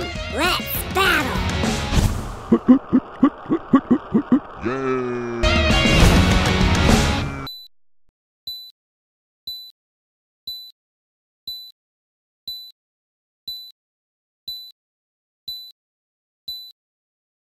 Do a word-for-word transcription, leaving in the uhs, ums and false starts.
seven. Let's battle!